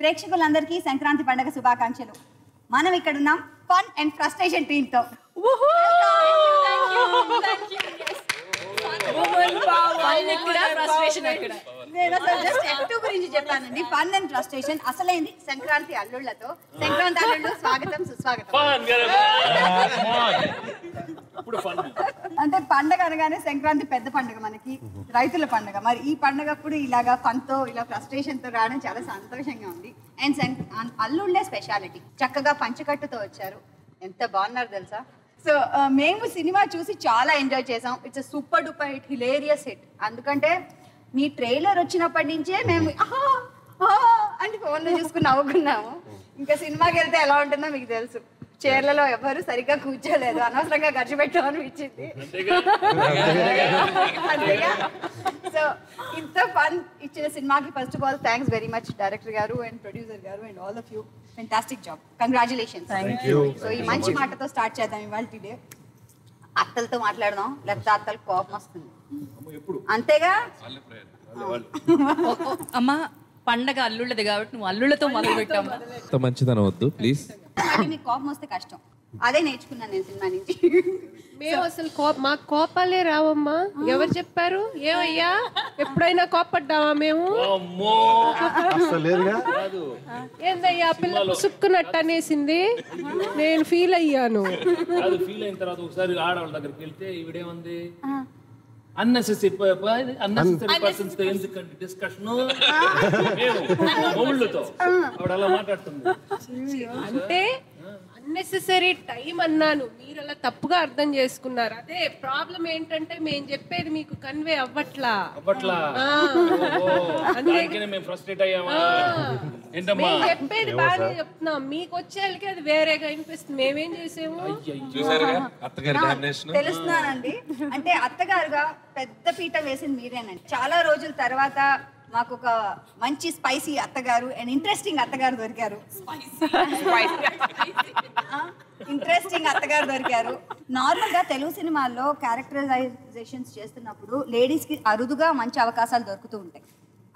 ప్రేక్షకులందరికీ సంక్రాంతి పండుగ శుభాకాంక్షలు. మనం ఇక్కడ ఉన్నాం ఫన్ అండ్ ఫ్రస్ట్రేషన్ టీమ్ తో. నేను జస్ట్ F2 గురించి చెప్తానండి. ఫన్ అండ్ ఫ్రస్ట్రేషన్ అసలైంది సంక్రాంతి అల్లుళ్లతో. సంక్రాంతి అల్లుళ్ళు స్వాగతం సుస్వాగతం. అంటే పండగ అనగానే సంక్రాంతి పెద్ద పండుగ, మనకి రైతుల పండుగ. మరి ఈ పండగప్పుడు ఇలాగా ఫన్తో ఇలా ఫ్రస్ట్రేషన్తో రావడం చాలా సంతోషంగా ఉంది. అండ్ అల్లుళ్ళే స్పెషాలిటీ, చక్కగా పంచకట్టుతో వచ్చారు, ఎంత బాగున్నారు తెలుసా. సో మేము సినిమా చూసి చాలా ఎంజాయ్ చేసాం. It's super duper hit, hilarious hit. అందుకంటే మీ ట్రైలర్ వచ్చినప్పటి నుంచే మేము అంటే ఫోన్లో చూసుకుని నవ్వుకున్నాము. ఇంకా సినిమాకి వెళ్తే ఎలా ఉంటుందో మీకు తెలుసు. చీరలలో ఎవరు సరిగ్గా కూర్చోలేదు, అనవసరంగా ఖర్చు పెట్టామనిపించింది. అంతేగా. సో ఇంత ఫన్ ఇచ్చిన సినిమాకి first of all thanks very much director గారు అండ్ ప్రొడ్యూసర్ గారు and all of you. Fantastic job, congratulations. So ఈ మంచి మాటతో స్టార్ట్ చేద్దాం ఇవాళ టుడే. అత్తలతో మాట్లాడదాం, లేకపోతే అత్తలకు కోపం వస్తుంది. అంతేగా అమ్మ, పండగ అల్లుళ్ళది కాబట్టి నువ్వు అల్లుళ్ళతో మొదలు పెట్టావు. మంచిదనం వద్దు ప్లీజ్. మీకు కోపం వస్తే కష్టం, అదే నేర్చుకున్నాను నేను సినిమా నుంచి. మేము అసలు మా కోపాలే రావమ్మా. ఎవరు చెప్పారు? ఏమయ్యా ఎప్పుడైనా కోపడ్డావా మేము? ఏందయ్యా పిల్ల పుసుక్కున్నట్టు అనేసింది, నేను ఫీల్ అయ్యాను. ఫీల్ అయిన తర్వాత ఒకసారి ఆడవాళ్ళ దగ్గరికి వెళ్తే ఈవిడేమంది, అన్నెసెసరీ పర్సన్స్ తో ఎందుకండి డిస్కషన్, మొగుళ్ళతో ఆవిడ అలా మాట్లాడుతుంది. అంటే అన్నెసెసరీ టైం అన్నాను, మీరు అలా తప్పుగా అర్థం చేసుకున్నారు. అదే ప్రాబ్లం ఏంటంటే మేము చెప్పేది మీకు కన్వే అవ్వట్లా. చెప్పేది బాగా చెప్తున్నాం, మీకు వచ్చేళ్ళకి అది వేరేగా అనిపిస్తుంది. మేమేం చేసాము తెలుస్తున్నానండి. అంటే అత్తగారుగా పెద్ద పీట వేసింది మీరేనండి. చాలా రోజుల తర్వాత మాకు ఒక మంచి స్పైసీ అత్తగారు అండ్ ఇంట్రెస్టింగ్ అత్తగారు దొరికారు. నార్మల్ గా తెలుగు సినిమాల్లో క్యారెక్టరైజేషన్స్ చేస్తున్నప్పుడు లేడీస్ కి అరుదుగా మంచి అవకాశాలు దొరుకుతూ ఉంటాయి.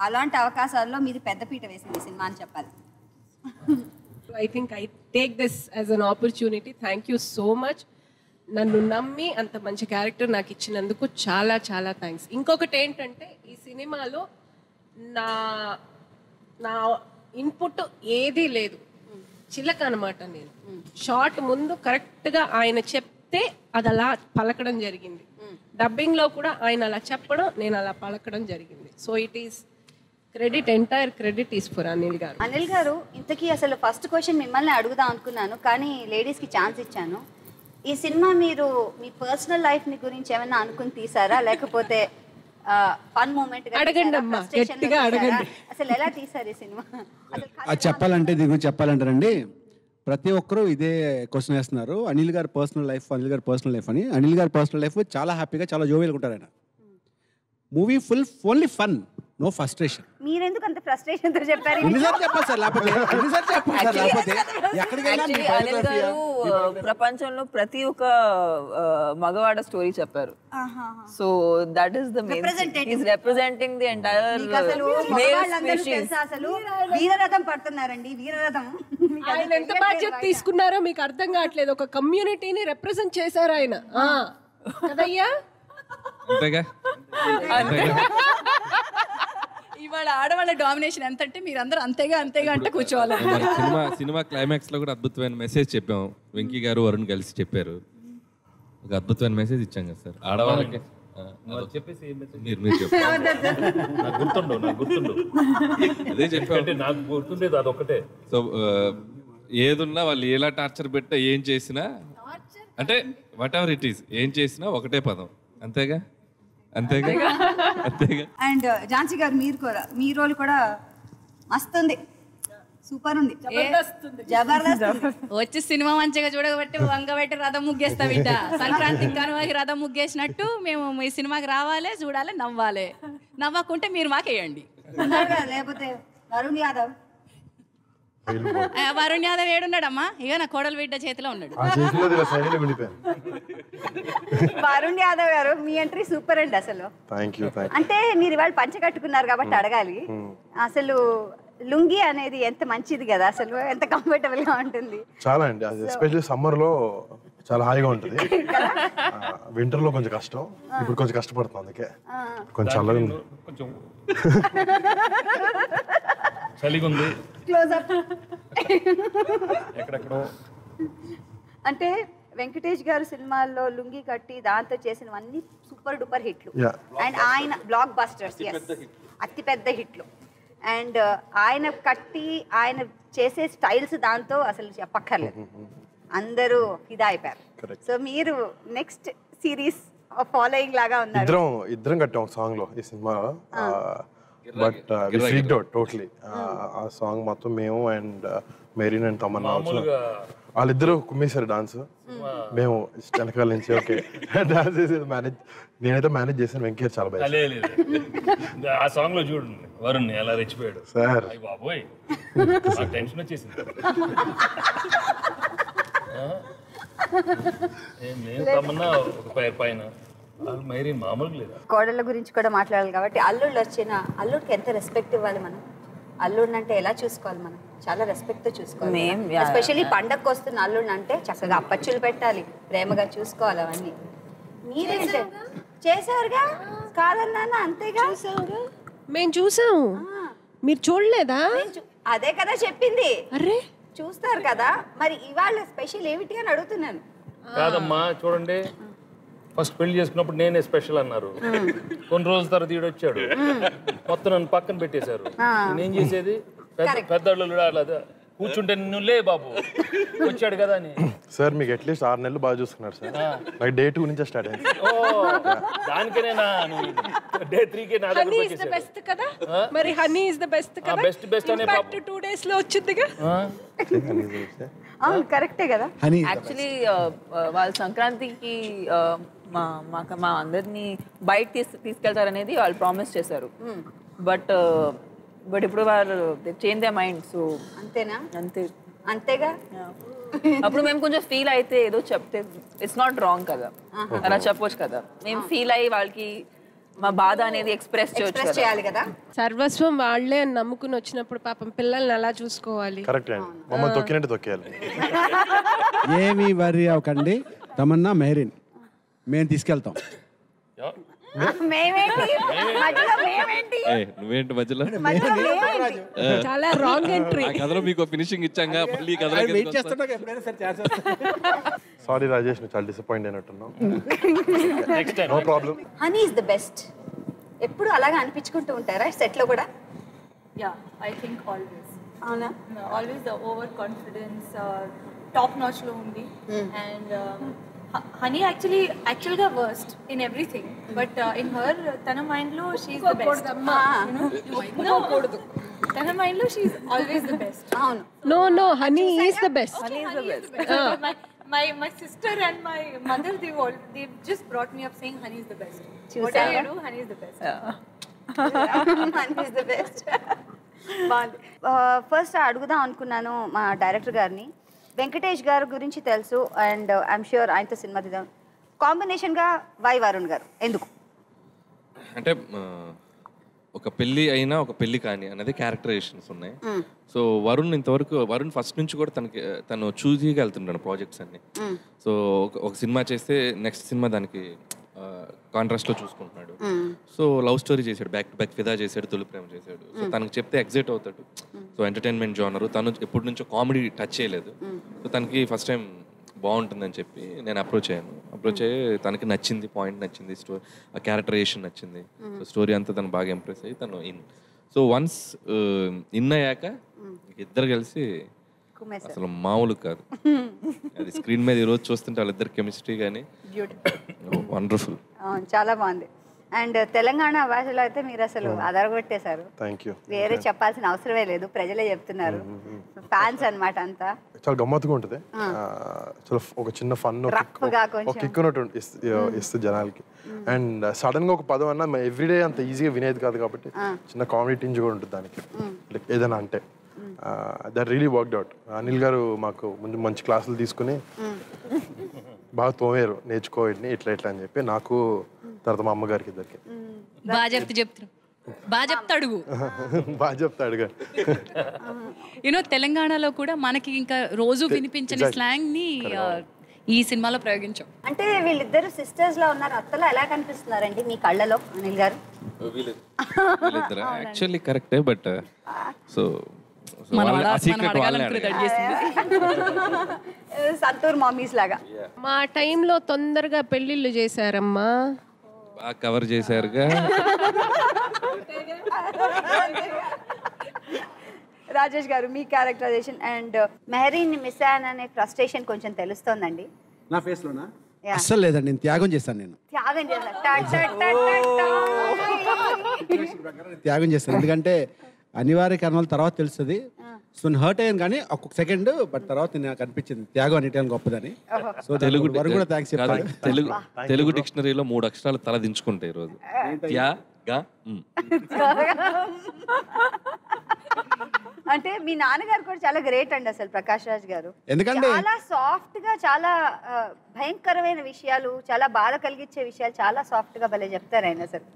అలాంటి అవకాశాల్లో మీది పెద్దపీట వేసింది సినిమా అని చెప్పాలి. I think I take this as an opportunity. Thank you so much. నన్ను నమ్మి అంత మంచి క్యారెక్టర్ నాకు ఇచ్చినందుకు చాలా చాలా థ్యాంక్స్. ఇంకొకటి ఏంటంటే ఈ సినిమాలో నా ఇన్పుట్ ఏదీ లేదు, చిలక అనమాట. నేను షార్ట్ ముందు కరెక్ట్గా ఆయన చెప్తే అది అలా పలకడం జరిగింది. డబ్బింగ్లో కూడా ఆయన అలా చెప్పడం, నేను అలా పలకడం జరిగింది. So it is credit, entire credit is for Anil garu. Anil గారు, ఇంతకీ అసలు ఫస్ట్ క్వశ్చన్ మిమ్మల్ని అడుగుదాం అనుకున్నాను, కానీ లేడీస్కి ఛాన్స్ ఇచ్చాను. ఈ సినిమా మీరు మీ పర్సనల్ లైఫ్ని గురించి ఏమైనా అనుకుని తీసారా, లేకపోతే చెప్పాలంటారండి? ప్రతి ఒక్కరూ ఇదే క్వశ్చన్ వేస్తున్నారు, అనిల్ గారి పర్సనల్ లైఫ్ అని. అనిల్ గారి పర్సనల్ లైఫ్ చాలా హ్యాపీగా, చాలా జోవియల్గా ఉంటారు ఆయన. Movie full only fun, no frustration. మీరెందుకు అంత ఫ్రస్ట్రేషన్ తో చెప్పారు? నిజం చెప్పాలి సార్, లేకపోతే ఎక్కడికైనా. అనిల్ గారు ప్రపంచంలో ప్రతి ఒక్క మగవాడ స్టోరీ చెప్పారు. So that is the representing the entire species. అసలు వీరరథం పడుతున్నారండి, వీరరథం. ఆయన ఎంత బాధ్యత తీసుకున్నారో మీకు అర్థం కావట్లేదు. ఒక కమ్యూనిటీని రిప్రజెంట్ చేశారు ఆయన కదయ్యా. ఇవాళ ఆడవాళ్ళ డామినేషన్ ఎంత అంటే మీరందరూ అంతేగా అంతేగా అంటే కూర్చోవాలి. సినిమా క్లైమాక్స్ లో కూడా అద్భుతమైన మెసేజ్ చెప్పాము. వెంకీ గారు వరుణ్ కలిసి చెప్పారు, ఒక అద్భుతమైన మెసేజ్ ఇచ్చాం కదా సార్ ఆడవాళ్ళకి. అదే చెప్పే, సో ఏదున్నా వాళ్ళు ఎలా టార్చర్ పెట్టా, ఏం చేసినా అంటే వాట్ ఎవర్ ఇట్ ఈస్, ఏం చేసినా ఒకటే పదం, అంతేగా అంతేగా అంతేగా. అండ్ ఝాన్సీ గారు, మీరు కూడా మీ రోల్ కూడా మస్తు ఉంది, సూపర్ ఉంది, జబర్దస్త్. వచ్చి సినిమా మంచిగా చూడబట్టి వంగబెట్టి రథం ముగ్గేస్తా బిడ్డ. సంక్రాంతి కనుమకి రథం ముగ్గేసినట్టు మేము ఈ సినిమాకి రావాలి, చూడాలి, నవ్వాలి. నవ్వకుంటే మీరు మాకేయండి. లేకపోతే వరుణ్ యాదవ్ ఏడున్నాడమ్మా? ఇక నా కోడలు బిడ్డ చేతిలో ఉన్నాడు వరుణ్ యాదవ్ గారు. మీ ఎంట్రీ సూపర్ అండి అసలు. అంటే మీరు ఇవాళ పంచ కట్టుకున్నారు కాబట్టి అడగాలి, అసలు లుంగీ అనేది ఎంత మంచిది కదా అసలు, ఎంత కంఫర్టబుల్ గా ఉంటుంది చాలా అండి. అది ఎస్పెషల్లీ సమ్మర్ లో చాలా హాయిగా ఉంటుంది, వింటర్ లో కొంచెం కష్టం. ఇప్పుడు కొంచెం కష్టపడుతున్నాం అందుకే కొంచెం అలా కొంచెం చలిగా ఉంది. క్లోజ్ అప్ ఎక్కడెక్కడో అంటే వెంకటేష్ గారు సినిమాల్లో లుంగీ కట్టి దాంతో చేసినవన్నీ సూపర్ డూపర్ హిట్లు అండ్ ఆయన బ్లాక్ బస్టర్స్, అతిపెద్ద హిట్లు. అండ్ ఆయన కట్టి ఆయన చేసే స్టైల్స్ దాంతో అసలు చెప్పక్కర్లేదు, అందరూ ఇదా అయిపోయారు. సో మీరు నెక్స్ట్ సిరీస్ ఫాలోయింగ్ లాగా ఉన్నారు. ఇద్దరం కట్టాం సాంగ్ లో ఈ cinema, but we freaked out totally. ఆ సాంగ్ మొత్తం మేము అండ్ మెరీన్ అండ్ తమన్నా వాళ్ళిద్దరూ కుమ్మేశారు డాన్స్. మేము వెనకాల నుంచి ఓకే డాన్స్ చేసేది మేనేజ్, నేనైతే మేనేజ్ చేశాను. వెంకయ్య చాలా బాగా ఆ సాంగ్ లో చూడండి వరుణ్ ఎలా రెచ్చిపోయాడు సార్, బాబోయ్ టెన్షన్ వచ్చేసింది. కోడళ్ళ గురించి కూడా మాట్లాడాలి కాబట్టి అల్లుళ్ళు వచ్చిన అల్లుడికి ఎంత రెస్పెక్ట్ ఇవ్వాలి మనం, అల్లుడిని అంటే ఎలా చూసుకోవాలి మనం, చాలా రెస్పెక్ట్ తో చూసుకోవాలి. ఎస్పెషల్లీ పండగకు వస్తున్న అల్లుడిని అంటే చక్కగా అప్పచ్చులు పెట్టాలి, ప్రేమగా చూసుకోవాలి. అవన్నీ మీరే చేశారుగా కాదన్నా, అంతేగా మేము చూసాము, మీరు చూడలేదా? అదే కదా చెప్పింది, అరే చూస్తారు కదా మరి ఇవాళ స్పెషల్ ఏమిటి అని అడుగుతున్నాను. కాదమ్మా చూడండి, ఫస్ట్ పెళ్లి చేసుకున్నప్పుడు నేనే స్పెషల్ అన్నారు, కొన్ని రోజుల తర్వాత ఈడు వచ్చాడు మొత్తం నన్ను పక్కన పెట్టేశారు. నేనేం చేసేది, పెద్ద అలా కూర్చుంటే నువ్వులే బాబు వచ్చాడు కదా అని. సార్ మీకు అట్లీస్ట్ 6 నెలలు బాగా చూసుకున్నారు సార్, నాకు డే 2 నుంచే స్టార్ట్ అయింది. దానికనే నా డే 3 కే నా దగ్గరికి వచ్చేసారు. బెస్ట్ కదా మరి, హనీ ఇస్ ది బెస్ట్ కదా, బెస్ట్ బెస్ట్ అనే బాబు 2 డేస్ లో వచ్చేదిగా. అవును కరెక్టే కదా. యాక్చువల్లీ వాళ్ళు సంక్రాంతికి మా అందరినీ బయట తీసుకెళ్తారనేది వాళ్ళు ప్రామిస్ చేశారు, బట్ ఇప్పుడు వాళ్ళు చేంజ్ దేర్ మైండ్. సో అంతేనా? అంతేగా. అప్పుడు మేము కొంచెం ఫీల్ అయితే ఏదో చెప్తే ఇట్స్ నాట్ రాంగ్ కదా, అలా చెప్పొచ్చు కదా. మేము ఫీల్ అయ్యి వాళ్ళకి మా బాధ అనేది ఎక్స్ప్రెస్ చేయాలి కదా. సర్వస్వం వాళ్ళే అని నమ్ముకుని వచ్చినప్పుడు పాపం పిల్లల్ని అలా చూసుకోవాలి. కరెక్ట్ అండి, మమ్మల్ని తొక్కినట్టు తొక్కేయాలి. ఏమీ వరి అవ్వకండి, తమన్నా మెహరీన్ మేము తీసుకెళ్తాం. నువ్వేంటి మధ్యలో, చాలా రాంగ్ ఎంట్రీ. కథలో మీకు ఫినిషింగ్ ఇచ్చాంగా, మళ్ళీ కథలో వెయిట్ చేస్తున్నా. ఎప్పుడైనా సరే ఛాన్స్ వస్తుంది. సారీ రాజేష్, ను చాలా డిసప్పాయింట్ అయినట్టున్నావు. Next time no problem. Honey is the best, ఎప్పుడు అలాగా అనిపించుకుంటూ ఉంటారా సెట్ లో కూడా? Yeah I think always. అవునా? Always the over confidence top notch లో ఉంది. అండ్ హనీ యాక్చువల్గా worst in everything, but in her తన మైండ్లో షీ ఈస్ ద బెస్ట్. తన మైండ్లో she is always the best. అవును. No no, honey is the best. My sister and my mother, they just brought me up saying honey is the best. Whatever you do, honey is the best. Honey is the best. First అడుగుదాం అనుకున్నాను మా director గారిని. వెంకటేష్ గారు గురించి తెలుసు and I'm sure ఆయనతో cinema తీద్దాం. కాంబినేషన్గా why Varun garu ఎందుకు అంటే, ఒక పెళ్ళి అయినా ఒక పెళ్ళి కానీ అనేది క్యారెక్టరైజేషన్స్ ఉన్నాయి. సో వరుణ్ ఇంతవరకు వరుణ్ ఫస్ట్ నుంచి కూడా తను చూసి వెళ్తుంటాడు ప్రాజెక్ట్స్ అన్ని. సో ఒక సినిమా చేస్తే నెక్స్ట్ సినిమా దానికి కాంట్రాస్ట్లో చూసుకుంటున్నాడు. సో లవ్ స్టోరీ చేశాడు, బ్యాక్ టు బ్యాక్ ఫిదా చేశాడు, తొలి ప్రేమ చేశాడు. సో తనకు చెప్తే ఎగ్జైట్ అవుతాడు. సో ఎంటర్టైన్మెంట్ జానరు తను ఎప్పటి నుంచో కామెడీ టచ్ చేయలేదు. సో తనకి ఫస్ట్ టైం బాగుంటుందని చెప్పి నేను అప్రోచ్ అయ్యి తనకి నచ్చింది, పాయింట్ నచ్చింది, స్టోరీ క్యారెక్టరైజేషన్ నచ్చింది. సో స్టోరీ అంతా తను బాగా ఇంప్రెస్ అయ్యి తను ఇన్. సో వన్స్ ఇన్ అయ్యాక ఇద్దరు కలిసి అసలు మామూలు కాదు అది. స్క్రీన్ మీద ఈరోజు చూస్తుంటే వాళ్ళిద్దరు కెమిస్ట్రీ కానీ వండర్ఫుల్. చాలా బాగుంది. అండ్ తెలంగాణ భాషలో అయితే మీరు అసలు అదరగొట్టేశారు, వేరే చెప్పాల్సిన అవసరమే లేదు, ప్రజలే చెప్తున్నారు, ఫ్యాన్స్ అన్నమాట అంతా. చాలా గమ్మత్తుగా ఉంటుంది, చాలా ఒక చిన్న ఫన్ ఇస్తుంది జనాలకి. అండ్ సడన్ గా ఒక పదం అన్నా ఎవ్రీడే అంత ఈజీగా వినేది కాదు కాబట్టి చిన్న కామెడీ టింజ్ కూడా ఉంటుంది దానికి, లైక్ ఏదైనా అంటే that really worked out. Anil garu మాకు ముందు మంచి క్లాసులు తీసుకుని బాగా తోమారు, నేర్చుకోవడం ఇట్లా ఇట్లా అని చెప్పి నాకు, తర్వాత మా అమ్మగారికి ఇద్దరికి. తెలంగాణలో కూడా మనకి ఇంకా రోజు వినిపించని స్లాంగ్ ని ఈ సినిమాలో ప్రయోగించాం. అంటే వీళ్ళిద్దరు సిస్టర్స్ లా ఉన్నారు, అత్తలా ఎలా కనిపిస్తున్నారండి మీ కళ్ళలో అనిల్ గారు? యాక్చువల్లీ కరెక్టే, బట్ సో సంతూర్ మామీస్ లాగా మా టైంలో తొందరగా పెళ్లిళ్ళు చేశారమ్మా, బాగా కవర్ చేశారుగా. రాజేష్ గారు మీ క్యారెక్టరైజేషన్ అండ్ మెహరీన్ ని మిస్ అయ్యాననే ఫ్రస్ట్రేషన్ కొంచెం తెలుస్తోందండి నా ఫేస్ లోనా? అసలు లేదండి, నేను త్యాగం చేశాను, త్యాగం చేశాను ఎందుకంటే అనివార్య కారణాల తర్వాత తెలుస్తుంది. సో నేను హర్ట్ అయ్యాను కానీ ఒక్కొక్క సెకండ్, బట్ తర్వాత నాకు అనిపించింది త్యాగం అనేటానికి గొప్పదని. సో తెలుగు కూడా థ్యాంక్స్ చెప్పాలి. తెలుగు డిక్షనరీలో 3 అక్షరాలు తల దించుకుంటాయి ఈరోజు. అంటే మీ నాన్నగారు కూడా చాలా గ్రేట్ అండి అసలు ప్రకాష్ రాజ్ గారు, ఎందుకంటే చాలా సాఫ్ట్ గా చాలా భయంకరమైన విషయాలు, చాలా బాధ కలిగించే విషయాలు చాలా సాఫ్ట్ గా భలే చెప్తారు ఆయన. అసలు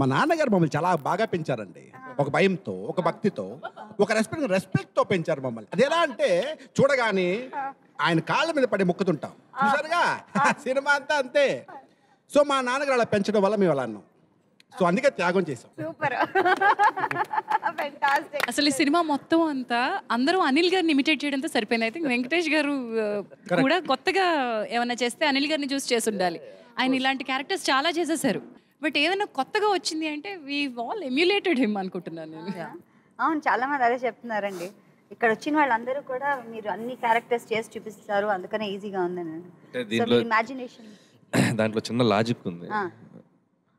మా నాన్నగారు మమ్మల్ని చాలా బాగా పెంచారండి, ఒక భయంతో, ఒక భక్తితో, ఒక రెస్పెక్ట్తో పెంచారు మమ్మల్ని. అది ఎలా అంటే చూడగానే ఆయన కాళ్ళ మీద పడి మొక్కుతుంటాం చూసారుగా సినిమా అంతా అంతే. సో మా నాన్నగారు అలా పెంచడం వల్ల మేము అలా అన్నాం, సో అందుకే త్యాగం చేసాం. Super, fantastic. అసలు ఈ సినిమా మొత్తం అంతా అందరూ అనిల్ గారిని ఇమిటేట్ చేయడంతో సరిపోయింది. ఐ థింక్ వెంకటేష్ గారు కూడా కొత్తగా ఏమైనా చేస్తే అనిల్ గారిని చూసి చేసి ఉండాలి. ఆయన ఇలాంటి క్యారెక్టర్స్ చాలా చేసేసారు, బట్ ఏమైనా కొత్తగా వచ్చింది అంటే వి ఆల్ ఎమ్యులేటెడ్ హిమ్ అనుకుంటున్నాను నేను. అవును, చాలా మంది అదే చెప్తున్నారండి, ఇక్కడ వచ్చిన వాళ్ళందరూ కూడా మీరు అన్ని క్యారెక్టర్స్ చేసి చూపిస్తారు, అందుకనే ఈజీగా ఉందని. ఇమాజినేషన్ దాంట్లో చిన్న లాజిక్ ఉంది,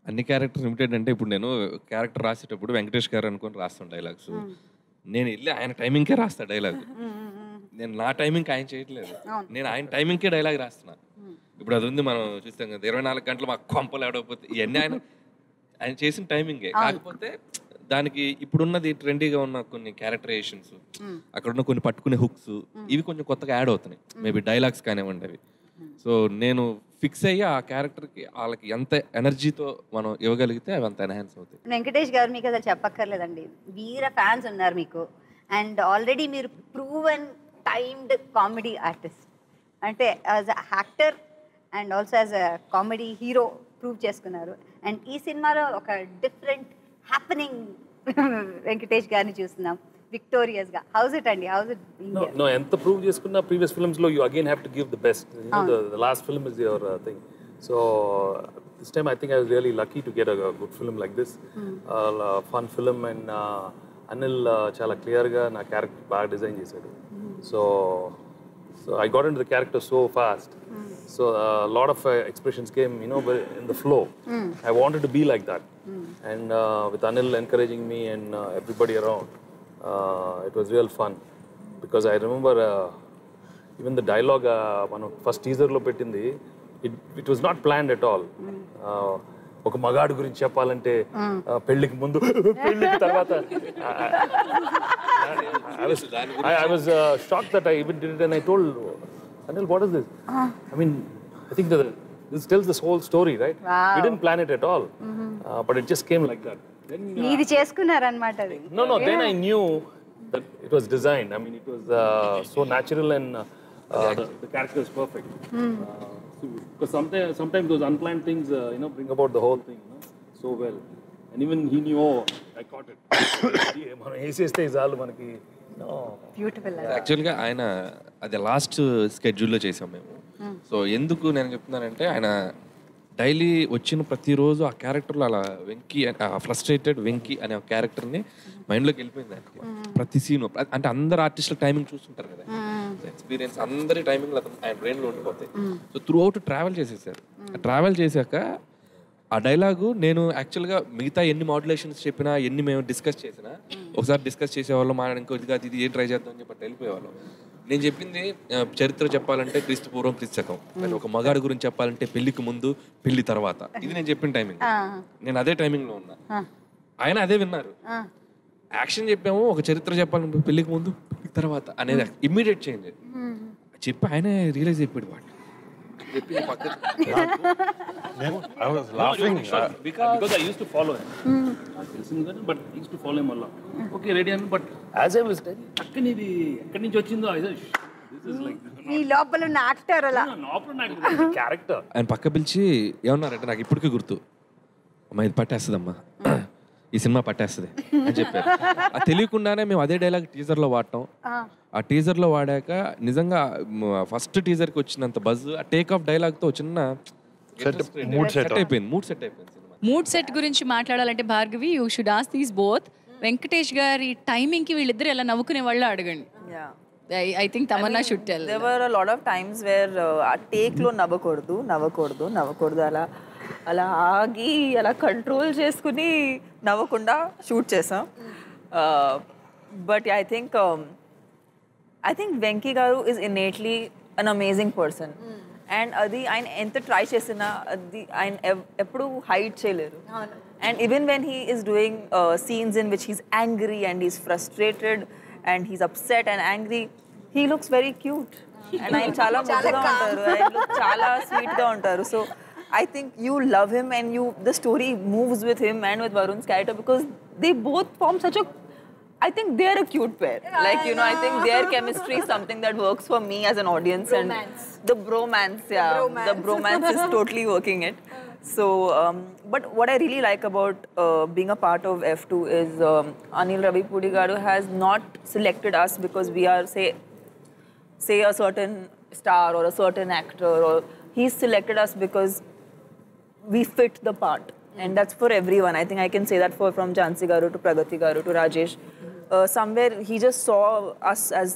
అన్ని క్యారెక్టర్స్ లిమిటెడ్. అంటే ఇప్పుడు నేను క్యారెక్టర్ రాసేటప్పుడు వెంకటేష్ గారు అనుకుని రాస్తాను డైలాగ్స్, నేను వెళ్ళి ఆయన టైమింగ్కే రాస్తా డైలాగ్, నేను నా టైమింగ్కి ఆయన చేయట్లేదు, నేను ఆయన టైమింగ్కే డైలాగ్ రాస్తున్నాను. ఇప్పుడు అది ఉంది మనం చూస్తాం కదా 24 గంటలు మాకు కొంపలు ఆడకపోతే, ఇవన్నీ ఆయన ఆయన చేసిన టైమింగే. కాకపోతే దానికి ఇప్పుడున్నది ట్రెండీగా ఉన్న కొన్ని క్యారెక్టరైజేషన్స్, అక్కడ ఉన్న కొన్ని పట్టుకునే హుక్స్, ఇవి కొంచెం కొత్తగా యాడ్ అవుతున్నాయి, మేబీ డైలాగ్స్ కానివ్వండి అవి. సో నేను ఫిక్స్ అయ్యి ఆ క్యారెక్టర్కి వాళ్ళకి ఎంత ఎనర్జీతో మనం ఇవ్వగలిగితే అవి అంత ఎన్హాన్స్ అవుతాయి. వెంకటేష్ గారు మీకు అసలు చెప్పక్కర్లేదండి, వీర ఫ్యాన్స్ ఉన్నారు మీకు. అండ్ ఆల్రెడీ మీరు ప్రూవెన్ టైమ్డ్ కామెడీ ఆర్టిస్ట్, అంటే as a actor and also as a comedy hero prove చేసుకున్నారు. అండ్ ఈ సినిమాలో ఒక డిఫరెంట్ హ్యాపెనింగ్ వెంకటేష్ గారిని చూస్తున్నాం victorious ga. How's it Andy? How's it being here? No, ఎంత ప్రూవ్ చేసుకున్నా previous films lo you again have to give the best. You know, the last film is your thing. So this time I think I was really lucky to get a good film like this. Fun film and Anil chala clear ga na character ba design chesadu. So I got into the character so fast. So a lot of expressions came, you know, in the flow. I wanted to be like that. And with Anil encouraging me and everybody around, it was real fun because I remember even the dialogue one of first teaser lo pettindi, it was not planned at all. Oka magadu gurinchi cheppalante pelliki mundu pelliki tarvata I was shocked that I even did it, and I told Anil, what is this? I mean, I think that this tells this whole story, right? Wow. We didn't plan it at all. But it just came like that. ఇది చేసుకున్నారు అన్నమాట. No, then I knew that it was designed. I mean, it was so natural and the character is perfect. Because sometimes those unplanned things, you know, bring about the whole thing, you know, so well. And even he knew, oh, I caught it. మనం ఏసేస్తే చాలు మనకి. Beautiful. Actually గా ఆయన అది last schedule లో చేసాం మేము. సో ఎందుకు నేను చెప్తున్నానంటే ఆయన డైలీ వచ్చిన ప్రతిరోజు ఆ క్యారెక్టర్లో అలా వెంకీ, ఫ్రస్ట్రేటెడ్ వెంకీ అనే ఒక క్యారెక్టర్ని మైండ్లోకి వెళ్ళిపోయింది ఆయనకు ప్రతి సీను. అంటే అందరు ఆర్టిస్టుల టైమింగ్ చూస్తుంటారు కదా, ఎక్స్పీరియన్స్ అందరి టైమింగ్లో ఆయన బ్రెయిన్లో ఉండిపోతాయి. సో త్రూ అవుట్ ట్రావెల్ చేసేసారు. ట్రావెల్ చేశాక ఆ డైలాగు నేను యాక్చువల్గా మిగతా ఎన్ని మాడ్యులేషన్స్ చెప్పినా, ఎన్ని మేము డిస్కస్ చేసినా, ఒకసారి డిస్కస్ చేసేవాళ్ళం, మా ఇంకోటిగా ఇది ఏం ట్రై చేద్దాం అని చెప్పి వెళ్ళిపోయేవాళ్ళం. నేను చెప్పింది చరిత్ర చెప్పాలంటే క్రీస్తుపూర్వం, క్రీస్తకం. నేను ఒక మగాడి గురించి చెప్పాలంటే పెళ్లికి ముందు, పెళ్లి తర్వాత, ఇది నేను చెప్పిన టైమింగ్. నేను అదే టైమింగ్లో ఉన్నా, ఆయన అదే విన్నారు. యాక్షన్ చెప్పాము, ఒక చరిత్ర చెప్పాలంటే పెళ్లికి ముందు, పెళ్లి తర్వాత అనేది ఇమ్మీడియట్ చేంజ్ చెప్పి ఆయన రియలైజ్ అయిపోయాడు. వాడు ripping pockets. I was laughing. Because I used to follow him. But I used to follow him a lot. Okay, ready, I mean, but as I was telling you, this is like... He is an actor. He's a character. And Pakkabilchi, I don't know, I don't know. I'm going this cinema is I tell you, I dialogue teaser. A teaser lo first teaser buzz, a take off dialogue mood set. Mood set gurinchi maatladalante Bhargavi, you should ask these both. Venkatesh gari timing ki villidre alla navukune vallu adagandi. Yeah. I think Tamannaah should tell. There were a lot of times where take lo navakordu ala. అలా ఆగి అలా control చేసుకుని నవ్వకుండా shoot చేసాం but I think Venky garu is innately an amazing person and అది ఆయన ఎంత try చేసినా అది ఆయన ఎప్పుడు హైడ్ చేయలేరు and even when he is doing scenes in which he's angry and he's frustrated and he's upset and angry he looks very cute and ఆయన చాలా ముద్దుగా ఉంటారు చాలా స్వీట్గా ఉంటారు so I think you love him and the story moves with him and with Varun's character because they both form such a... I think they're a cute pair. Yeah, like, you know, I think their chemistry is something that works for me as an audience. Bromance. And the bromance, yeah. The bromance is totally working it. So, but what I really like about being a part of F2 is Anil Ravipudi garu has not selected us because we are, say a certain star or a certain actor or... He's selected us because... We fit the part, and that's for everyone. I think I can say that from Jansi garu to Pragati garu to Rajesh. Somewhere he just saw us as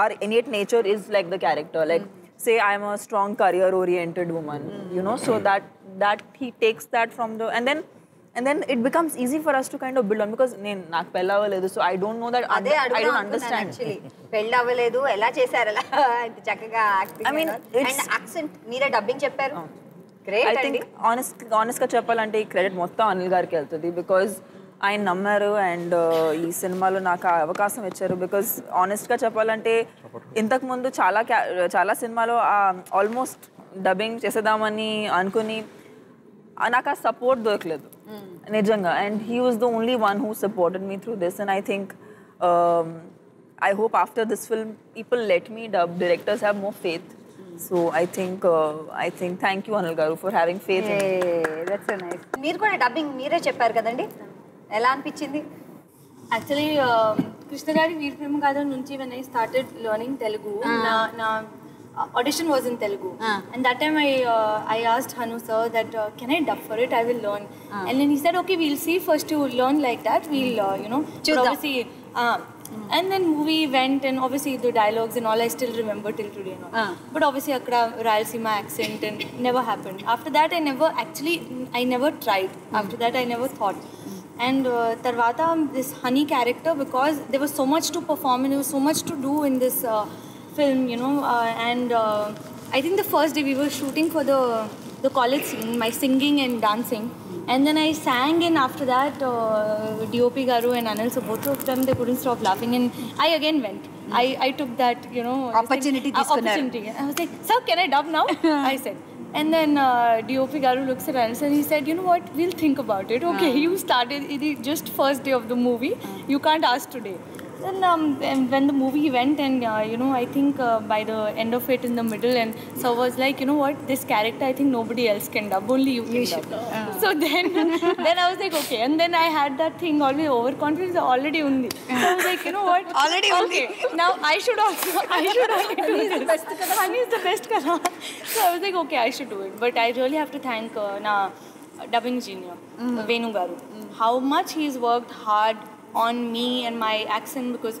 our innate nature is like the character. Like say I'm a strong career-oriented woman, you know. So that he takes that from the and then it becomes easy for us to kind of build on because naak pella valedu so I don't know that I don't understand actually. Pella valedu ella chesaru la ante chakkaga acting. I mean, and accent meera dubbing chepparu. Great, I think honest ka cheppalante credit motta Anil gariki veltadi because I nammaru and ee cinema lo naaku avakasam icharu because honest ka cheppalante intaku mundu chaala cinema lo almost dubbing chesedamani ankuni anaka support dorkaledu nijanga and he was the only one who supported me through this and I think I hope after this film people let me dub, directors have more faith. So I think thank you Anil garu for having faith in me. Hey, that's so nice. Meer kuda dubbing meere chepparu kadandi. Ela anpichindi? Actually, Krishna gari Veer Prema Gaatha nunchi when I started learning Telugu, na audition was in Telugu. And that time I asked Hanu sir that can I dub for it? I will learn. And then he said okay, we'll see first to learn like that. We'll you know, obviously and then movie went and obviously the dialogues and all I still remember till today. No? But obviously Akada Rayalaseema accent and never happened. After that I never tried. After that I never thought. And Tarvata this honey character because there was so much to perform and there was so much to do in this film, you know. And I think the first day we were shooting for the college scene, my singing and dancing. And then I sang and after that DOP garu and Anil, so both of them, they couldn't stop laughing and I again went. I took that, you know, opportunity. I was like, sir, can I dub now? I said. And then DOP garu looks at Anil and he said, you know what, we'll think about it. Okay, you started just first day of the movie, you can't ask today. Then when the movie went and you know, I think by the end of it in the middle and so was like, you know what, this character I think nobody else can dub, only you can dub. So then I was like okay, and then I had that thing always overconfidence already undi. So I was like, you know what, already okay, now I should also do this. Honey is the best color. So I was like okay, I should do it. But I really have to thank dubbing junior Venu garu, how much he's worked hard on me and my accent because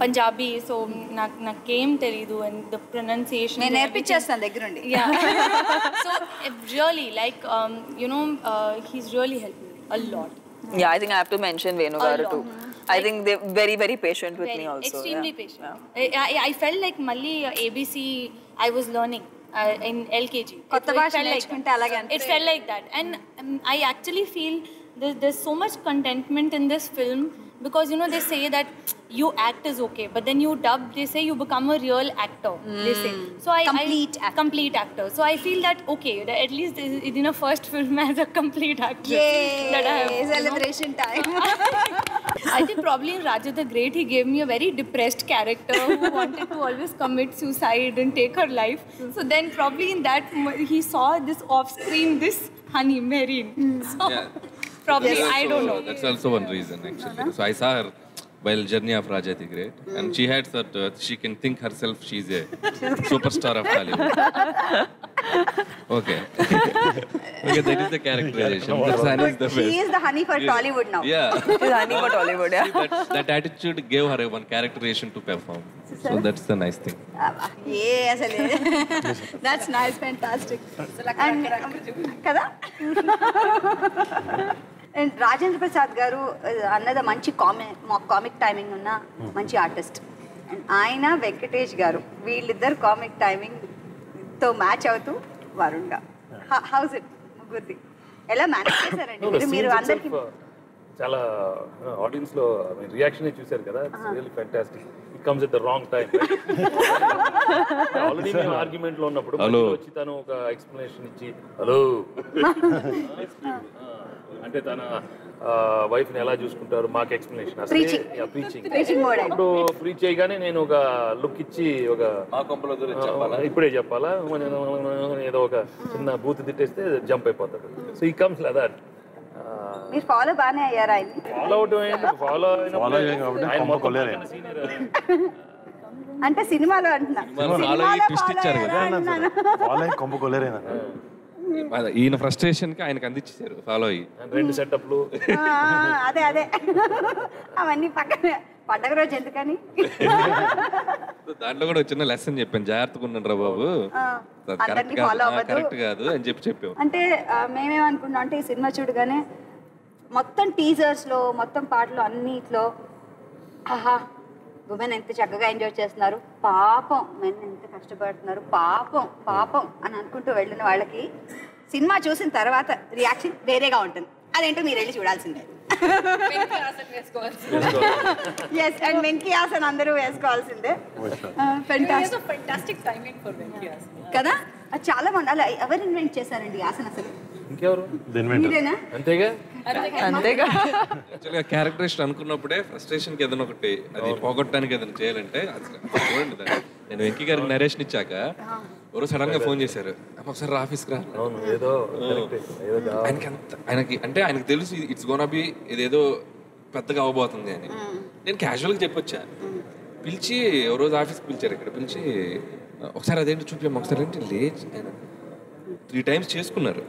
Punjabi, so na came Telidu and the pronunciation. I everything. Yeah. So really, like you know, he's really helped me a lot. Yeah, I think I have to mention Venu garu too. I think they're very, very patient with me also. Extremely patient. Yeah. I felt like Malli ABC I was learning in LKG. It felt like that, and I actually feel There's so much contentment in this film because, you know, they say that you act is okay, but then you dub, they say you become a real actor, they say. So Complete actor. So I feel that, okay, at least in a first film as a complete actor. Yay! Celebration time. I think probably in Raja the Great, he gave me a very depressed character who wanted to always commit suicide and take her life. So then probably in that, he saw this off-screen, this honey, Mehreen. So probably, also, I don't know. That's also one reason, actually. So I saw her. Well, journey of Raja the Great, and she had that she can think herself she's a superstar of Hollywood. Okay. Okay, that is the characterization. She is the honey for Tollywood now. Yeah. She's honey for Tollywood, yeah. See, that attitude gave her one characterization to perform. So that's the nice thing. Yes, that's nice, fantastic. And kada? And Rajendra Prasad Garu is another manchi comic timing unna manchi artist. And Aina Venkatesh Garu, we lither comic timing to match avutu Varun ga. How's it, Mugurdi? Ella manage chesarandu. Meeru andarki chala audience lo reaction e chusaru kada. It's really fantastic. It comes at the wrong time. Already in argument lo unnappudu vachi tanu oka explanation ichi hello. అంటే తన wife ని ఎలా చూసుకుంటారు మాకు explanation preaching mode ఇప్పుడు preach చేయగానే నేను ఒక లుక్ ఇచ్చి ఒక మా కొంపల గురించి చెప్పాలా ఇప్పుడే చెప్పాలా ఏదో ఒక చిన్న బూత్ తిట్టేస్తే జంప్ అయిపోతాడు so he comes like that మీరు ఫాలో బానే అయ్యారా ఫాలో అయినప్పుడు ఆయన మొక్కలేరు అంటే సినిమాలో అంటున్నా సినిమాలో ట్విస్ట్ ఇచ్చారు కదా ఫాలో అయి కొంపకొలేరేనా ఈయన ఫ్రస్ట్రేషన్ కి ఆయనకు అందించేశారు ఫాలో అయ్యి రెండు సెటప్లు అదే అవన్నీ పక్కన పండగ రోజు ఎందుకని దాంట్లో కూడా వచ్చిన లెసన్ చెప్పాను జాగ్రత్తగా ఉండండి రా బాబు కరెక్ట్ కాదు అని చెప్పాం అంటే మేమేమనుకున్నాం అంటే ఈ సినిమా చూడగానే మొత్తం టీజర్స్ లో మొత్తం పాటలు అన్నిట్లో ఆహా ఉమెన్ ఎంత చక్కగా ఎంజాయ్ చేస్తున్నారు పాపం మెన్ ఎంత కష్టపడుతున్నారు పాపం పాపం అని అనుకుంటూ వెళ్ళిన వాళ్ళకి సినిమా చూసిన తర్వాత రియాక్షన్ వేరేగా ఉంటుంది అదేంటో మీరు వెళ్ళి చూడాల్సిందే వెంకీయాస్ అని అందరూ వేసుకోవాల్సిందే కదా చాలా మంది అలా ఎవరు ఇన్వెంట్ చేశారండి ఆసన్ అసలు క్యారెక్టరేషన్ అనుకున్నప్పుడే ఫ్రస్ట్రేషన్ కి ఏదైనా ఒకటి అది పోగొట్టడానికి ఏదైనా చేయాలంటే చూడండి నేను వెంకీ గారికి నరేషన్ ఇచ్చాక ఎవరో సడన్ గా ఫోన్ చేశారు ఒకసారి ఆఫీస్ కి ఆయనకి అంటే ఆయనకి తెలుసు ఇట్స్ గోనా బి ఇదేదో పెద్దగా అవ్వబోతుంది అని నేను క్యాజువల్ గా చెప్పొచ్చా పిలిచి రోజు ఆఫీస్కి పిలిచారు ఇక్కడ పిలిచి ఒకసారి అదేంటి చూపించాము ఒకసారి ఏంటి లేచి 3 times చేసుకున్నారు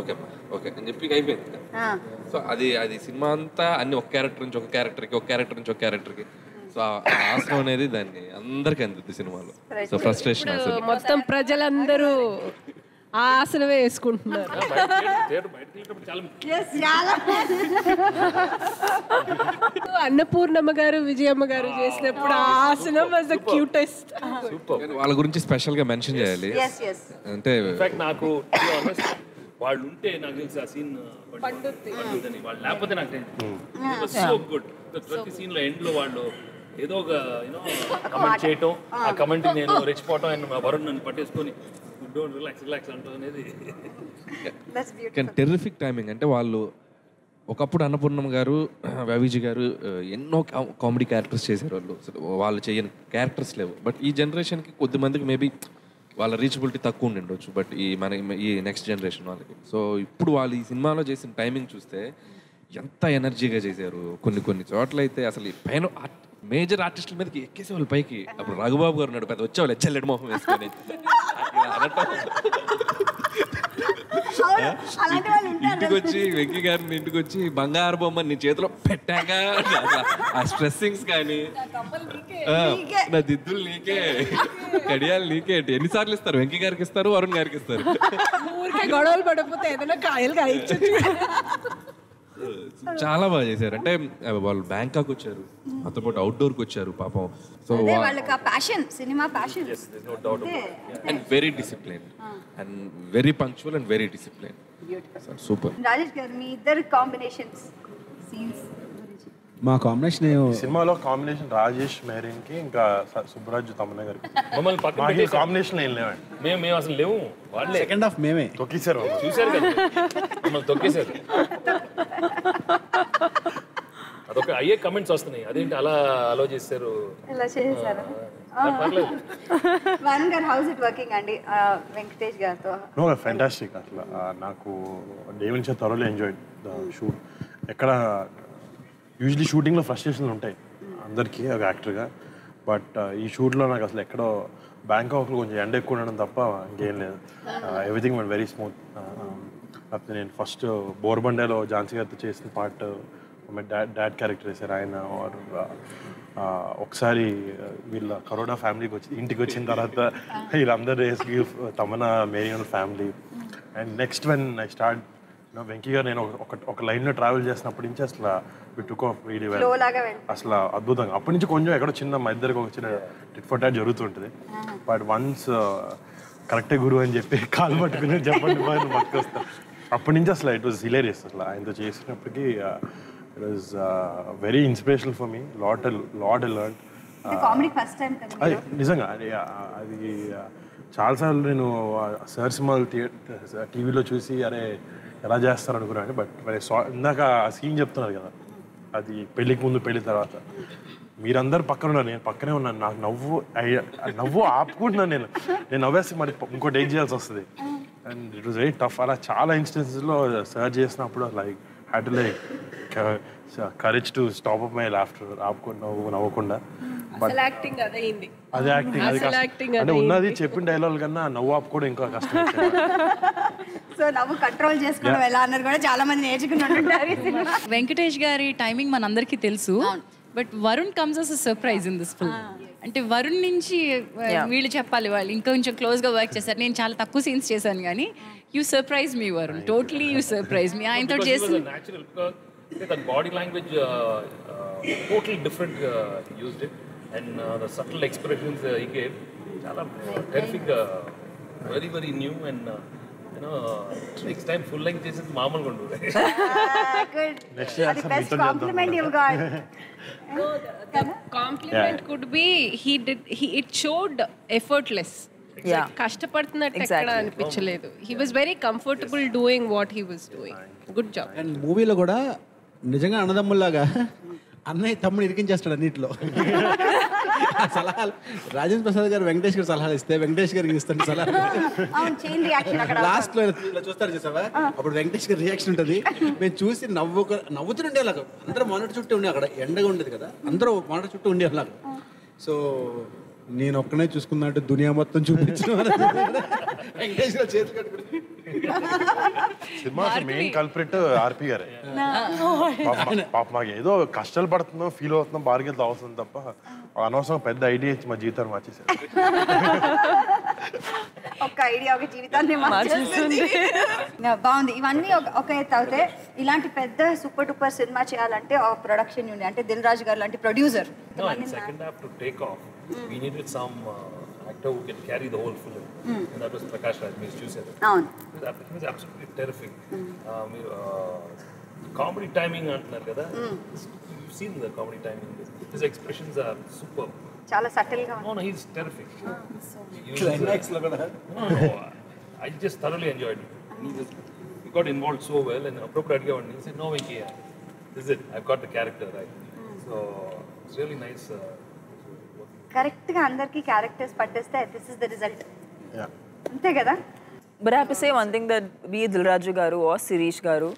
ఓకే అమ్మా ఓకే అని చెప్పి అయిపోయింది సో అది సినిమా అంతా అన్ని ఒక క్యారెక్టర్ నుంచి ఒక క్యారెక్టర్కి ఒక క్యారెక్టర్ నుంచి ఒక క్యారెక్టర్కి సో ఆశ్రమం అనేది దాన్ని అందరికీ అందుద్ది సినిమాలో సో ఫ్రస్ట్రేషన్ మొత్తం ప్రజలందరూ ఆశలు వేసుకుంటున్నారు అన్నపూర్ణమ్మ గారు విజయమ్మ గారు చేసినప్పుడు ఆసనం వాజ్ ద క్యూటెస్ట్ వాళ్ళ గురించి స్పెషల్ గా మెన్షన్ చేయాలి అంటే నాకు వాళ్ళు ఉంటే నాకు తెలుసు ఆ సీన్ పండుతుంది వాళ్ళు లేకపోతే నాకు తెలుసు సో గుడ్ ప్రతి సీన్ లో ఎండ్ లో వాళ్ళు ఏదో ఒక యూనో కమెంట్ చేయటం ఆ కమెంట్ నేను రెచ్చిపోవటం అండ్ వరుణ్ నన్ను పట్టేసుకొని don't relax అంటోనేది that's beautiful and terrific timing అంటే వాళ్ళు ఒకప్పుడు అన్నపూర్ణమ్మ గారు రవిజీ గారు ఎన్నో కామెడీ క్యారెక్టర్స్ చేశారు వాళ్ళు చేయని క్యారెక్టర్స్ లేవు బట్ ఈ జనరేషన్ కి కొద్దిమందికి మేబీ వాళ్ళ రీచబిలిటీ తక్కువ ఉండొచ్చు బట్ ఈ మన ఈ నెక్స్ట్ జనరేషన్ వాళ్ళకి సో ఇప్పుడు వాళ్ళు ఈ సినిమాలో చేసిన టైమింగ్ చూస్తే ఎంత ఎనర్జీగా చేశారు కొన్ని చోట్ల అయితే అసలు పైన మేజర్ ఆర్టిస్టుల మీదకి ఎక్కేసే వాళ్ళు పైకి అప్పుడు రఘుబాబు గారు ఉన్నాడు పెద్ద వచ్చేవాళ్ళు ఎచ్చల్లెడ్ మొహం వేసుకొని ఇంటికి వచ్చి వెంకీ గారిని ఇంటికి వచ్చి బంగారు బొమ్మ నీ చేతిలో పెట్టాక ఆ స్ట్రెస్సింగ్స్ కానీ నా దిద్దులు నీకే కడియాలు నీకే ఎన్నిసార్లు ఇస్తారు వెంకీ గారికి ఇస్తారు వరుణ్ గారికి ఇస్తారు గొడవలు పడకపోతే ఏదైనా కాయలు కాయచ్చు చాలా బాగా చేశారు అంటే వాళ్ళు బ్యాంకాక్ వచ్చారు అతని పాటు అవుట్డోర్ కి వచ్చారు పాపం so very discipline and very punctual and very discipline Beautiful. Super. Rajesh garu, మీ ఇద్దరు కాంబినేషన్స్ సీన్స్ గురించి. మా కాంబినేషన్ సినిమాలో కాంబినేషన్ రాజేష్ మెహరీన్ కి ఇంకా సుబ్రాజ్ తమన్నా గారికి. మమ్మల్ని పక్కన పెట్టే కాంబినేషన్ ఏం లేవండి. మేము అసలు లేవు. వాళ్ళే సెకండ్ హాఫ్ మేమే తొక్కిసారు. చూశారు కదా మమ్మల్ని తొక్కిసారు. అదొక అయ్యే కమెంట్స్ వస్తున్నాయి, అదేంటి అలా అలో చేశారు అలా చేశారు. వరుణ్ గారు హౌస్ ఇట్ వర్కింగ్ అండి వెంకటేష్ గారితో? No fantastic. అట్లా నాకు డే నుంచి థరోలీ ఎంజాయ్డ్ ద షూట్. ఎక్కడ యూజువలీ షూటింగ్లో ఫ్రస్ట్రేషన్లు ఉంటాయి అందరికీ ఒక యాక్టర్గా, బట్ ఈ షూట్లో నాకు అసలు ఎక్కడో బ్యాంకాక్లో కొంచెం ఎండ ఎక్కువ ఉండడం తప్ప ఇంకేం లేదు. Everything one very smooth. లేకపోతే నేను ఫస్ట్ బోర్బండేలో ఝాన్సీ గారితో చేసిన పార్ట్ మా డాడ్ క్యారెక్టర్ వేశారు ఆయన. ఒకసారి వీళ్ళ కరోడా ఫ్యామిలీకి వచ్చి ఇంటికి వచ్చిన తర్వాత వీళ్ళందరూ రేస్కి తమన్నా మేరీన్ family. And next when I start Venky garu నేను ఒక లైన్లో ట్రావెల్ చేసినప్పటి నుంచి అసలు టుక్ ఆఫ్ వీడియో అసలు అద్భుతంగా. అప్పటి నుంచి కొంచెం ఎక్కడో చిన్న మా ఇద్దరికి ఒక చిన్న టిట్ ఫర్ టాట్ జరుగుతుంటుంది. బట్ వన్స్ కరెక్టే గురువు అని చెప్పి కాలు పట్టుకుని చెప్పండి పట్టుకొస్తా. అప్పటి నుంచి అసలు ఇట్ వాజ్ హిలేరియస్. అసలు ఆయనతో చేసినప్పటికీ it was very inspirational for me. Lot I learned. The comedy first time kada nijanga adi chaala saarlu nenu sir small tv lo chusi are ela chestaru anukunanu, but when I saw indaka scene cheptunnaru kada adi pelliki mundu pelli tarvata మీరందరూ పక్కన ఉన్నారు, నేను పక్కనే ఉన్నాను. నాకు నవ్వు ఆపుకుంటున్నాను. నేను నవ్వేసి మరి ఇంకోటి ఏం చేయాల్సి వస్తుంది. And it was very tough. అలా చాలా ఇన్స్టెన్సెస్లో సర్చ్ చేసినప్పుడు like had to like courage to stop up my laughter. నవ్వకుండా అదే యాక్టింగ్ అంటే ఉన్నది చెప్పిన డైలాగ్ కన్నా నవ్వు ఆపుకోవడం ఇంకా కష్టం. సో నవ్వు కంట్రోల్ చేసుకోవడం ఎలా అన్నారు కూడా చాలా మంది నేర్చుకున్నారు. వెంకటేష్ గారి టైమింగ్ మనందరికీ తెలుసు, but Varun comes as a surprise in this film. అంటే వరుణ్ నుంచి వీళ్ళు చెప్పాలి, వాళ్ళు ఇంకా కొంచెం క్లోజ్గా వర్క్ చేస్తారు. నేను చాలా తక్కువ సీన్స్ చేశాను కానీ you surprise me Varun, totally you surprise me. ఆయనతో చేసి the body language totally different used it, and the subtle expressions he gave chala terrific, very new, and you know next time full length chesindi maamal gundu good. That's the best compliment you got. No, the compliment could be it showed effortless. Yeah, కష్టపడుతున్నట్టు ఎక్కడ అనిపించలేదు. He was very comfortable doing what he was doing. Good job. And movie lo kuda నిజంగా అన్నదమ్ముల్లాగా అన్నయ్య తమ్ముడు ఇరికించేస్తాడు అన్నింటిలో. సలహాలు రాజేంద్ర ప్రసాద్ గారు వెంకటేష్ గారు సలహాలు ఇస్తే వెంకటేష్ గారికి ఇస్తాడు సలహాలు. లాస్ట్లో చూస్తారు చూసావా, అప్పుడు వెంకటేష్ గారి రియాక్షన్ ఉంటుంది. మేము చూసి నవ్వుతూ ఉండేలాగా అందరూ మానిటర్ చుట్టూ ఉండే, అక్కడ ఎండగా ఉండేది కదా, అందరూ మానిటర్ చుట్టూ ఉండేలాగా. సో నేను ఒక్కనే చూసుకున్నట్టు దునియా మొత్తం చూపించిన వెంకటేష్ గారు చేతులు కట్టుకుని. మెయిన్ కల్ప్రిట్ ఆర్పి గారే. పాప మాకు ఏదో కష్టాలు పడుతున్నాం, ఫీల్ అవుతున్నాం, బార్గెల్ అవసరం తప్ప అనవసరం పెద్ద ఐడియా ఇచ్చి మా జీవితాన్ని మార్చేసారు. ఒక ఐడియా ఒక జీవితాన్ని మార్చేస్తుంది. బాగుంది. ఇవన్నీ ఒక ఎత్తు అవుతే ఇలాంటి పెద్ద సూపర్ డూపర్ సినిమా చేయాలంటే ఒక ప్రొడక్షన్ యూనిట్ అంటే దిల్ రాజు గారు లాంటి producer. We needed some actor who can carry the whole film, and that was Prakash Raj. He chose it. He was absolutely terrific. Comedy timing antaru kada. You've seen the comedy timing. His expressions are superb. Chala subtle ga. No, he's terrific. Climax lo kada. I just thoroughly enjoyed it. He got involved so well, and appropriately he said, "No, Venki, this is it. I've got the character right." So it's really nice. Correct ga andarki characters patteste, this is the result. Yeah, ante kada. But I have to say one thing, that be Dil Raju garu or Sirish garu,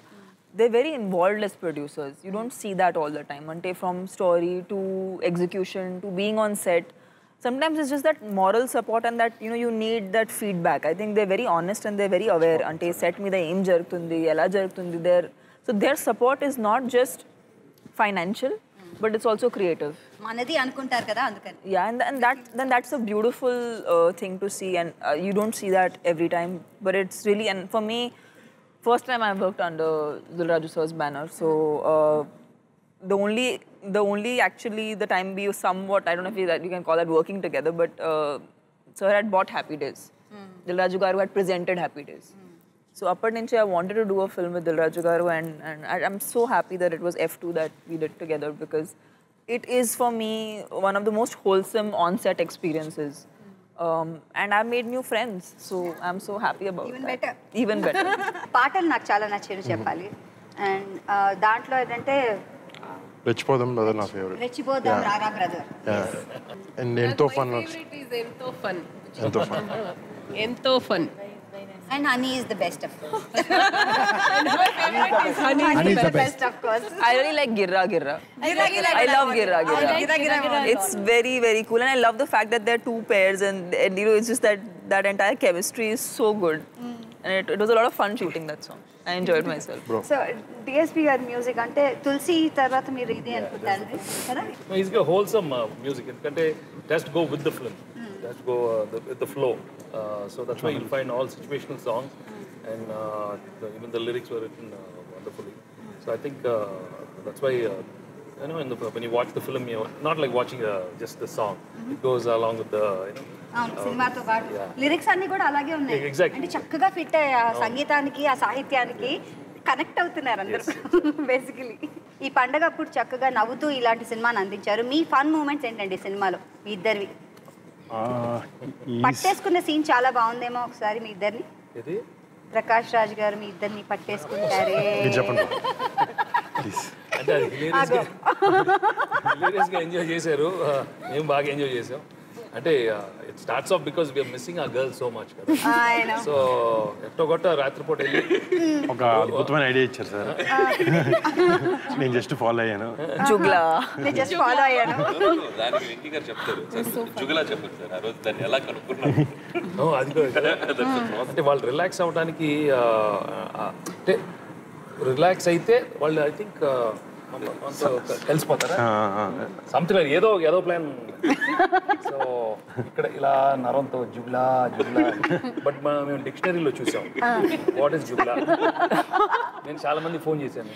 they're very involved as producers. You don't see that all the time, ante from story to execution to being on set. Sometimes it's just that moral support and that, you know, you need that feedback. I think they're very honest and they're very aware. Ante set meeda em jarugutundi ela jarugutundi there. So their support is not just financial, but it's also creative. Manadi anukuntaru kada andukani. Yeah, and that's a beautiful thing to see, and you don't see that every time, but it's really, and for me, first time I worked under Dil Raju sir's banner, so the only actually the time we were somewhat, I don't know if you can call that working together, but sir had bought Happy Days. Dil Raju garu had presented Happy Days. So apart from that, I wanted to do a film with Dil Raju garu, and I'm so happy that it was F2 that we did together, because it is for me one of the most wholesome on-set experiences. And I made new friends, so I'm so happy about that. Even better. Even better. Patal nak chala nachinu cheppali, and dantlo edante Rechipodam brother na favorite. Rechipodam Raga brother. Yes. And Ento fun. My favorite is Ento fun. Ento fun. Ento fun. And honey is the best, of course. And her favorite is honey. Honey is the best, of course. I really like Girra Girra. I love Girra Girra. It's very, very cool, and I love the fact that there are two pairs, and you know, it's just that entire chemistry is so good. And it was a lot of fun shooting that song. I enjoyed myself. Bro. So DSP had music. Ante Tulsi tarvata meer idi anukuntadu kada. No, he's got wholesome music. Ante just go with the film. Just go the flow. So that's why you'll find all situational songs, and even the lyrics were written wonderfully. So I think that's why you know, when you watch the film, you're not like watching just the song. It goes along with the, you know. Cinema to part. Lyrics are also alage. Exactly. And chakkaga fit hai sangeetaaniki, aa sahityaniki connect avutunnaru andaru basically. Ee pandaga appudu chakkaga navvutu ilanti cinema andicharu. Me fun moments entandi cinema lo mee iddarvi. పట్టేసుకున్న scene చాలా బాగుందేమో ఒకసారి మీ ఇద్దరిని. ఏది? ప్రకాష్ రాజ్ గారు మీ ఇద్దరిని పట్టేసుకుంటారే. Please enjoy చేశారు, మేము బాగా ఎంజాయ్ చేసాం. అంటే it starts off because we are missing our girl so much కదా. సో ఎట్టో గొట్ట రాత్రిపూట వెళ్ళి ఒక అద్భుతమైన ఐడియా ఇచ్చారు సార్. నేను జస్ట్ ఫాలో అయ్యాను. జుగ్లా నేను జస్ట్ ఫాలో అయ్యాను. దానికి వెంకీ గారు చెప్తారు జుగ్లా చెప్పారు సార్ ఆ రోజు దాన్ని ఎలా కనుక్కున్నాను. అంటే వాళ్ళు రిలాక్స్ అవ్వడానికి అంటే రిలాక్స్ అయితే వాళ్ళు ఐ థింక్ కలిసిపోతారా సంథింగ్ ఏదో ఏదో ప్లాన్. సో ఇక్కడ ఇలా నరంతో జుగ్లా జుగ్లా బట్ మేము డిక్షనరీలో చూసాం వాట్ ఈస్ జుగ్లా. నేను చాలా మంది ఫోన్ చేశాను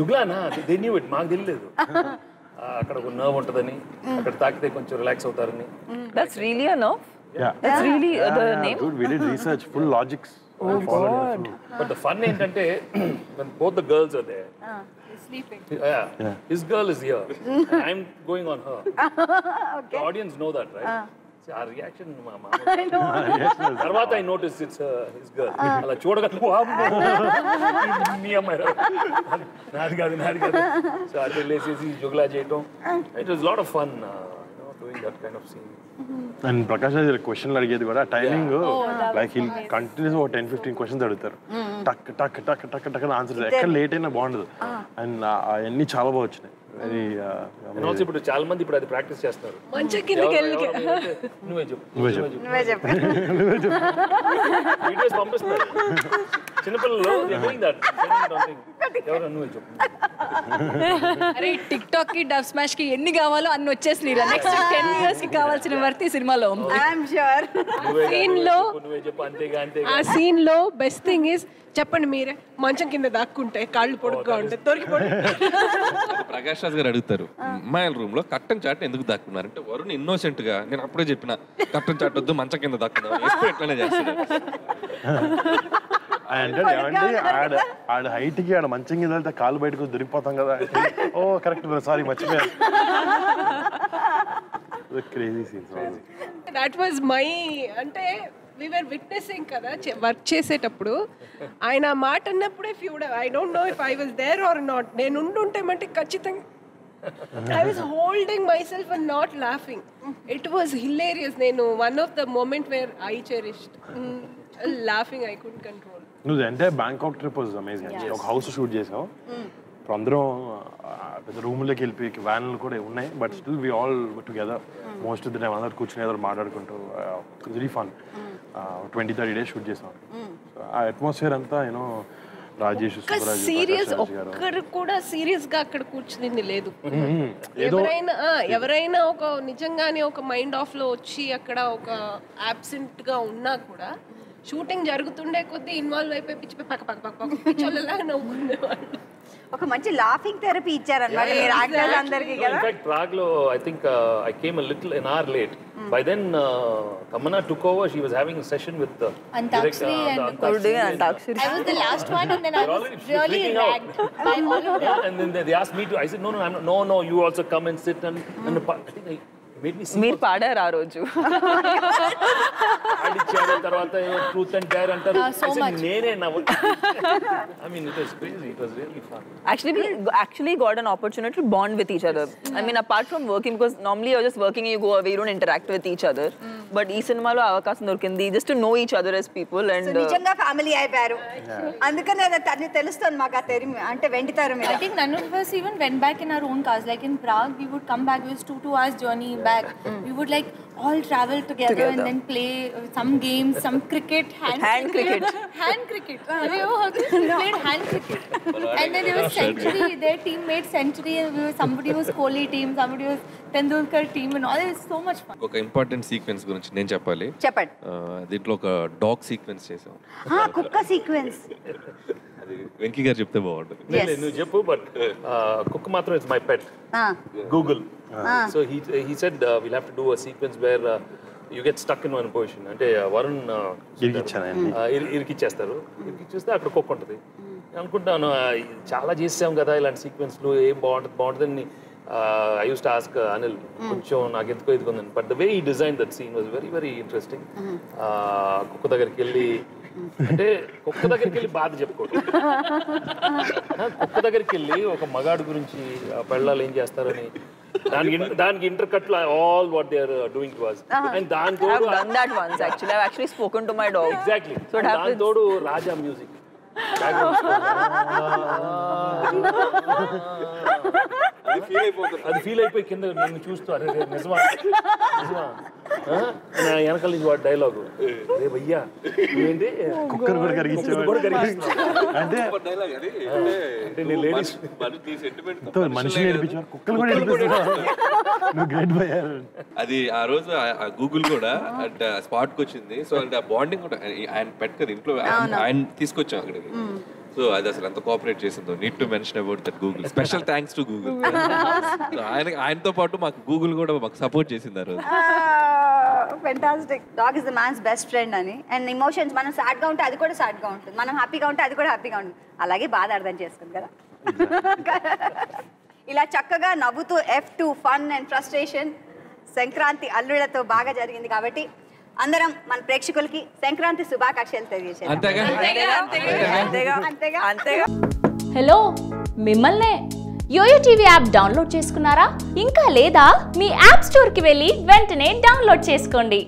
జుగ్లానా దేని ఇట్ మాకు తెలియలేదు. అక్కడ ఒక నర్వ్ ఉంటుందని అక్కడ తాకితే కొంచెం రిలాక్స్ అవుతారని. That's really a nerve. Yeah that's really the name. Good we did research full logics. Oh God! But the fun ఏంటంటే when both the girls are there, he's sleeping. Yeah, his girl is here. And I'm going on her. Okay. The audience know that, right? See, our reaction, mama. I know. Tarvata I noticed it's his girl. Ala chodaga niya mera. Naad gaadu. So I did lazy jugla cheyatam. It was a lot of fun, you know, doing that kind of scene. And Prakash has a question like that. But timing, like he'll continuously over 10-15 questions adugutar. Tuck tuck tuck tuck tuck and answer. Ekka late aina bondadu. And anni chaala ba vachne. Very. And also ipudu chaala mandi ipudu adi practice chestunaru. Mancha kindiki ellike. Nuve cheppu. Videos pampistharu. Chinna pillalu they're doing that. Evaru nuve cheppu. అరే TikTok కి Dubsmash కి ఎన్ని కావాలో అన్ని వచ్చేసినాయిరా. Next 10 years కి కావాల్సిన worthy సినిమాలో. I'm sure. ఆ సీన్ లో బెస్ట్ థింగ్ ఇస్ చెప్పండి మీరే మంచం కింద దాక్కుంటే కాళ్ళు పొడుగ్గా ఉంటాయి తొరిగిపోయి. ప్రకాష్ రాజ్ గారు అడుగుతారు అమ్మాయిల రూమ్ లో కట్టన్ చాట్ ఎందుకు దాక్కున్నారు అంటే వరుణ్ ఇన్నోసెంట్ గా నేను అప్పుడే చెప్పిన కట్టన్ చాట్ వద్దు మంచం కింద దాక్కున్నాను ఎప్పుడు ఎట్లానే చేస్తాను. అంటే ఆడ హైట్కి ఆడ మంచం కింద వెళ్తే కాలు బయటకు దొరికిపోతాం కదా. ఓ కరెక్ట్ సారీ మర్చిపోయాను. దట్ వాజ్ మై అంటే we were witnessing kada work chesetappudu aina maat annappude if you would have, I don't know if I was there or not nenu undunte mante kachithanga I was holding myself and not laughing. It was hilarious. Nenu one of the moment where I cherished laughing I couldn't control. No, the entire Bangkok trip was amazing. Yes. Like house shoot chesav అందరూ పెద్ద రూమ్లోకి వెళ్ళి వ్యాన్లు కూడా ఉన్నాయి but still we all together most of the time అందరు కూర్చుని అందరు మాట్లాడుకుంటూ వెరీ ఫన్ 20-30 days షూట్ చేసాం. ఆ అట్మాస్ఫియర్ అంతా యూనో రాజేష్ సీరియస్ ఒక్కరు కూడా సీరియస్ గా అక్కడ కూర్చునింది లేదు. ఎవరైనా ఒక నిజంగానే ఒక మైండ్ ఆఫ్ లో వచ్చి అక్కడ ఒక ఆబ్సెంట్ గా ఉన్నా కూడా షూటింగ్ జరుగుతుండే కొద్ది ఇన్వాల్వ్ అయిపోయి పిచ్చి పక్క పక్క పక్క పిచ్చోళ్ళలాగా నవ్వుకునేవాళ్ళు. ఒక మంచి లాఫింగ్ థెరపీ ఇచ్చారు అన్నమాట మీరు యాక్టర్స్ అందరికీ కదా. In fact Prague లో I think I came a little an hour late. By then Tamannaah took over. She was having a session with Antakshari and Antakshari. I was the last one and then I was really ragged by all of them. And then they asked me to, I said no no I'm not, no no you also come and sit and I made me sing. Meer paadar aa roju adi channel tarvata truth and dare antaru so much nene na I mean it was crazy, it was really fun. Actually we actually got an opportunity to bond with each other. Yes. I mean apart from working, because normally you're just working and you go away, you don't interact with each other. But ee cinema lo avakasam dorkindi just to know each other as people and so nijanga family ayyaru andukane adani telustund maaga teri ante venditaru I think none of us even went back in our own cars. Like in Prague we would come back, it was 2 hours journey back. We would like all travel together and then play some games, some cricket, hand cricket. We played hand cricket and then there was century, their teammate century, and we were, somebody was Kohli team, somebody was Tendulkar team and all. It was so much fun. Okay, important sequence గురించి నేను చెప్పాలి. చెప్పండి. దీంట్లో ఒక dog sequence చేసాం. ఆ కుక్క sequence అది వెంకీ గారు చెప్తే బాగుంటుంది. నేను నువ్వు చెప్పు బట్ కుక్క మాత్రం it's my pet. Google. So he said we'll have to do a sequence where you get stuck in one position. అంటే వరుణ్ ఇరికిచ్చేస్తారు. ఇరికిచ్చేస్తే అక్కడ కుక్క ఉంటుంది. అనుకుంటాను చాలా చేసాం కదా ఇలాంటి సీక్వెన్స్లు ఏం బాగుంటుంది బాగుంటుందని. I used to ask Anil kuncho nagetko idgondan, but the way he designed that scene was very very interesting. Kokka dagariki elli ante kokka dagariki elli baad chepkodu kokka dagariki elli oka magadu gurinchi aa pellalu em chestarani దానికి intercut all what they are doing to us. And దాని తోడు I have done that once actually. I have actually spoken to my dog. Exactly. So దాని తోడు రాజా music. అది feel అయిపోయి కింద నేను చూస్తూ అరే నిజమా నిజమా నా వెనకాల నుంచి వాడు డైలాగు అరే భయ్యా ఏంటి కుక్కర్ కూడా కరిగించాడు అంటే డైలాగ్ అది అంటే నీ లేడీస్ మనిషి సెంటిమెంట్ మనిషి నేర్పించారు కుక్కలు కూడా నేర్పించారు గ్రేట్ భయ్యా అది ఆ రోజు గూగుల్ కూడా స్పాట్కి వచ్చింది. సో అంటే ఆ బాండింగ్ కూడా ఆయన పెట్టుకది ఇంట్లో ఆయన తీసుకొచ్చాం అక్కడికి. So I just want to cooperate Jason though. Need to mention about that Google. Special thanks to Google. I to part to Google kuda mak support chesindaru. Fantastic. Dog is the man's best friend ani and emotions manam sad ga unte adi kuda sad ga untundi, manam happy ga unte adi kuda happy ga untundi, alage baad ardham chestundi kada. Ila chakkaga navvutu F2 Fun and Frustration Sankranti అల్లులతో బాగా జరిగింది కాబట్టి అందరం మన ప్రేక్షకులకి సంక్రాంతి శుభాకాంక్షలు తెలియజేశాం. Hello మిమ్మల్నే YoYo TV app download చేసుకున్నారా? ఇంకా లేదా? మీ యాప్ స్టోర్కి వెళ్ళి వెంటనే డౌన్లోడ్ చేసుకోండి.